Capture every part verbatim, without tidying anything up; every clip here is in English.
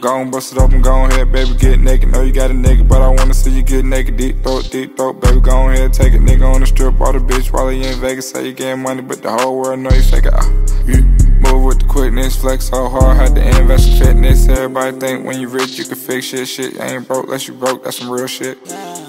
Go on, bust it open, go on ahead, baby, get naked. Know you got a nigga, but I wanna see you get naked. Deep throat, deep throat, baby, go on ahead, take a nigga on the strip. All the bitch while he in Vegas, say you getting money, but the whole world know you shake it. Yeah. Move with the quickness, flex so hard, had to invest in fitness. Everybody think when you rich you can fix shit. Shit, you ain't broke unless you broke, that's some real shit.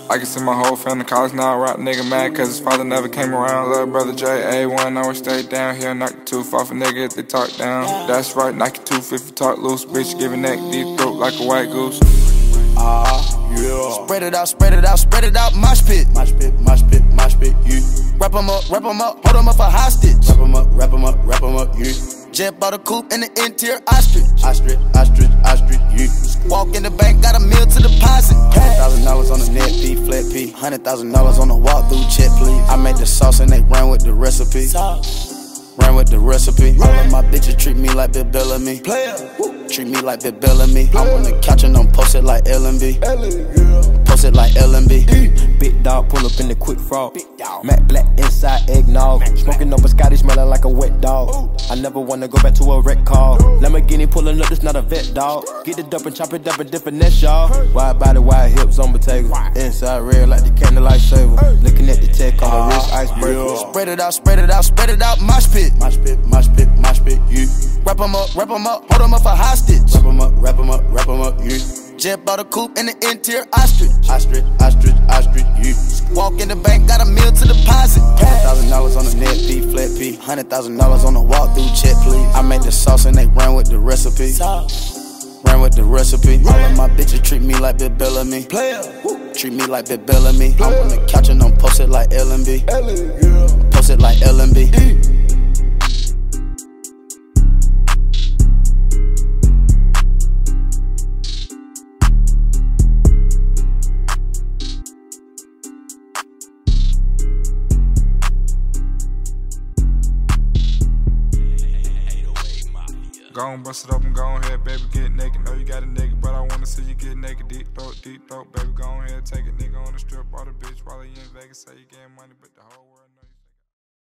I can see my whole family college now, rock nigga mad cause his father never came around. Little brother J, A one always stay down. He'll knock the tooth off a nigga if they talk down. That's right, knock your tooth if you talk loose. Bitch, give a neck, deep throat like a white goose. Ah, uh, yeah. Spread it out, spread it out, spread it out, mosh pit. Mosh pit, mosh pit, mosh pit, you. Wrap em up, wrap em up, hold em up for hostage. Wrap em up, wrap em up, wrap em up, you. Jet bought a coupe in the interior ostrich. Ostrich, ostrich, ostrich, you. Walk in the bank, got a meal to deposit. one hundred thousand dollars on the net, P, flat P. one hundred thousand dollars on the walkthrough, check please. I made the sauce and they ran with the recipe. Ran with the recipe. All of my bitches treat me like Bill Bellamy. Treat me like Bill Bellamy. I'm on the couch and I'm posted like L M B. Posted like L M B. Big dog pull up in the quick frog. Matt Black inside eggnog. Smoking up a Scotty smelling like a wet dog. I never wanna go back to a wreck call. Lamborghini pulling up, this not a vet dog. Get it up and chop it up and dip finesse y'all. Wide body, wide hips on Bottega. Inside red like the candlelight shaver. Looking at the tech on the wrist icebreaker. Spread it out, spread it out, spread it out, mosh pit. Mosh pit, mosh pit, mosh pit, you. Wrap em up, wrap em up, hold em up for hostage. Wrap em up, wrap em up, wrap em up, you. Jet bought a coupe in the interior ostrich. Ostrich, ostrich, ostrich, you. Walk in the bank, got a meal to deposit. one hundred thousand dollars on the net, P, flat P. one hundred thousand dollars on the walkthrough, check please. I made the sauce and they ran with the recipe. Ran with the recipe. All of my bitches treat me like Bill Bellamy. Treat me like Bill Bellamy. I'm on the couch and I'm posted like L M B. Posted like L M B. Go on, bust it open, go on ahead, baby, get naked. Know you got a nigga, but I wanna see you get naked. Deep throat, deep throat, baby, go on ahead, take a nigga on the strip. All the bitch while he in Vegas, say you getting money, but the whole world know you.